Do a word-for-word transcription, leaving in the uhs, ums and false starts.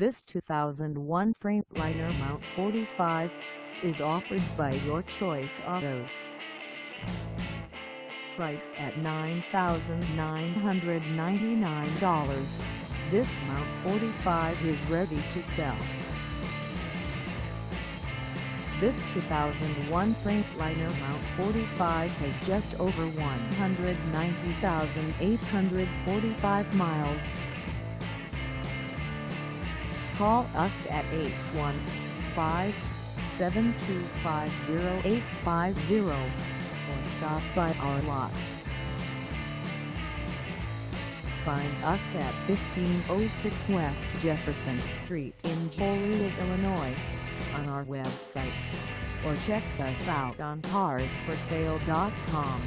This two thousand one Freightliner M T forty-five is offered by Your Choice Autos. Priced at nine thousand nine hundred ninety-nine dollars, this M T forty-five is ready to sell. This two thousand one Freightliner M T forty-five has just over one hundred ninety thousand eight hundred forty-five miles. Call us at eight one five, seven two five, zero eight five zero or stop by our lot. Find us at fifteen oh six West Jefferson Street in Joliet, Illinois, on our website, or check us out on cars for sale dot com.